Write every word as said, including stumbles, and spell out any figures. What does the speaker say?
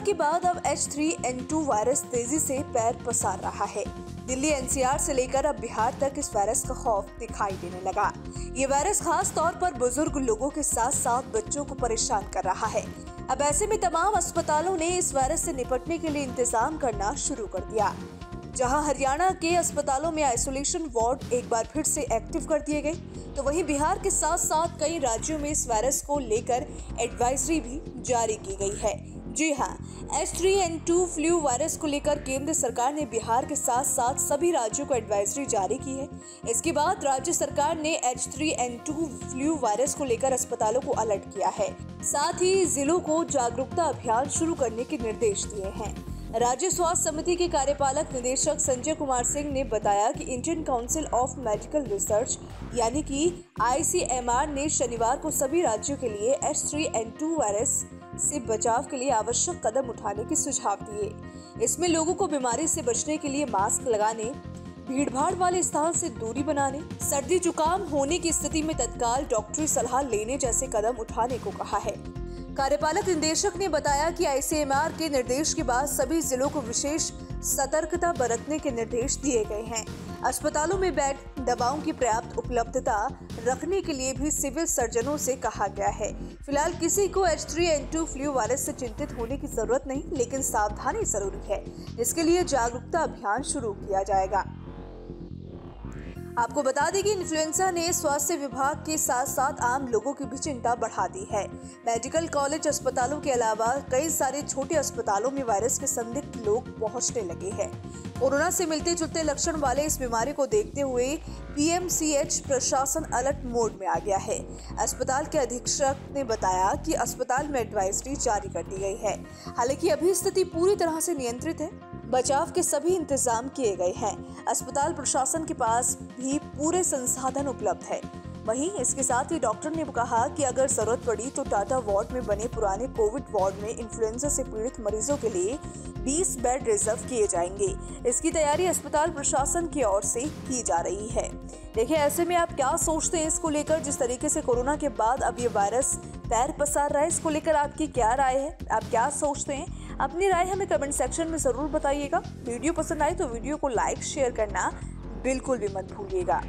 Corona के बाद अब H three N two virus तेजी से पैर पसार रहा है। दिल्ली एन सी आर से लेकर अब बिहार तक इस वायरस का खौफ दिखाई देने लगा। ये वायरस खास तौर पर बुजुर्ग लोगों के साथ साथ बच्चों को परेशान कर रहा है। अब ऐसे में तमाम अस्पतालों ने इस वायरस से निपटने के लिए इंतजाम करना शुरू कर दिया। जहां हरियाणा के अस्पतालों में आइसोलेशन वार्ड एक बार फिर से एक्टिव कर दिए गए, तो वहीं बिहार के साथ साथ कई राज्यों में इस वायरस को लेकर एडवाइजरी भी जारी की गई है। जी हाँ, H three N two flu virus को लेकर केंद्र सरकार ने बिहार के साथ साथ सभी राज्यों को एडवाइजरी जारी की है। इसके बाद राज्य सरकार ने H three N two flu virus को लेकर अस्पतालों को अलर्ट किया है, साथ ही जिलों को जागरूकता अभियान शुरू करने के निर्देश दिए हैं। राज्य स्वास्थ्य समिति के कार्यपालक निदेशक संजय कुमार सिंह ने बताया कि Indian Council of Medical Research यानी कि आई सी एम आर ने शनिवार को सभी राज्यों के लिए H three N two virus से बचाव के लिए आवश्यक कदम उठाने के सुझाव दिए। इसमें लोगों को बीमारी से बचने के लिए मास्क लगाने, भीड़भाड़ वाले स्थान से दूरी बनाने, सर्दी जुकाम होने की स्थिति में तत्काल डॉक्टरी सलाह लेने जैसे कदम उठाने को कहा है। कार्यपालक निदेशक ने बताया कि आई सी एम आर के निर्देश के बाद सभी जिलों को विशेष सतर्कता बरतने के निर्देश दिए गए हैं। अस्पतालों में बेड, दवाओं की पर्याप्त उपलब्धता रखने के लिए भी सिविल सर्जनों से कहा गया है। फिलहाल किसी को H three N two flu virus से चिंतित होने की जरूरत नहीं, लेकिन सावधानी जरूरी है, जिसके लिए जागरूकता अभियान शुरू किया जाएगा। आपको बता दें कि इन्फ्लुएंजा ने स्वास्थ्य विभाग के साथ साथ आम लोगों की भी चिंता बढ़ा दी है। मेडिकल कॉलेज अस्पतालों के अलावा कई सारे छोटे अस्पतालों में वायरस के संदिग्ध लोग पहुंचने लगे हैं। कोरोना से मिलते जुलते लक्षण वाले इस बीमारी को देखते हुए पी एम सी एच प्रशासन अलर्ट मोड में आ गया है। अस्पताल के अधीक्षक ने बताया कि अस्पताल में एडवाइजरी जारी कर दी गई है। हालांकि अभी स्थिति पूरी तरह से नियंत्रित है, बचाव के सभी इंतजाम किए गए हैं। अस्पताल प्रशासन के पास भी पूरे संसाधन उपलब्ध है। वहीं इसके साथ ही डॉक्टर ने कहा कि अगर जरूरत पड़ी तो टाटा वार्ड में बने पुराने कोविड वार्ड में इन्फ्लुएंजा से पीड़ित मरीजों के लिए बीस बेड रिजर्व किए जाएंगे। इसकी तैयारी अस्पताल प्रशासन की ओर से की जा रही है। देखिए, ऐसे में आप क्या सोचते हैं इसको लेकर? जिस तरीके से कोरोना के बाद अब ये वायरस पैर पसार रहा है, इसको लेकर आपकी क्या राय है? आप क्या सोचते हैं? अपनी राय हमें कमेंट सेक्शन में ज़रूर बताइएगा। वीडियो पसंद आए तो वीडियो को लाइक शेयर करना बिल्कुल भी मत भूलिएगा।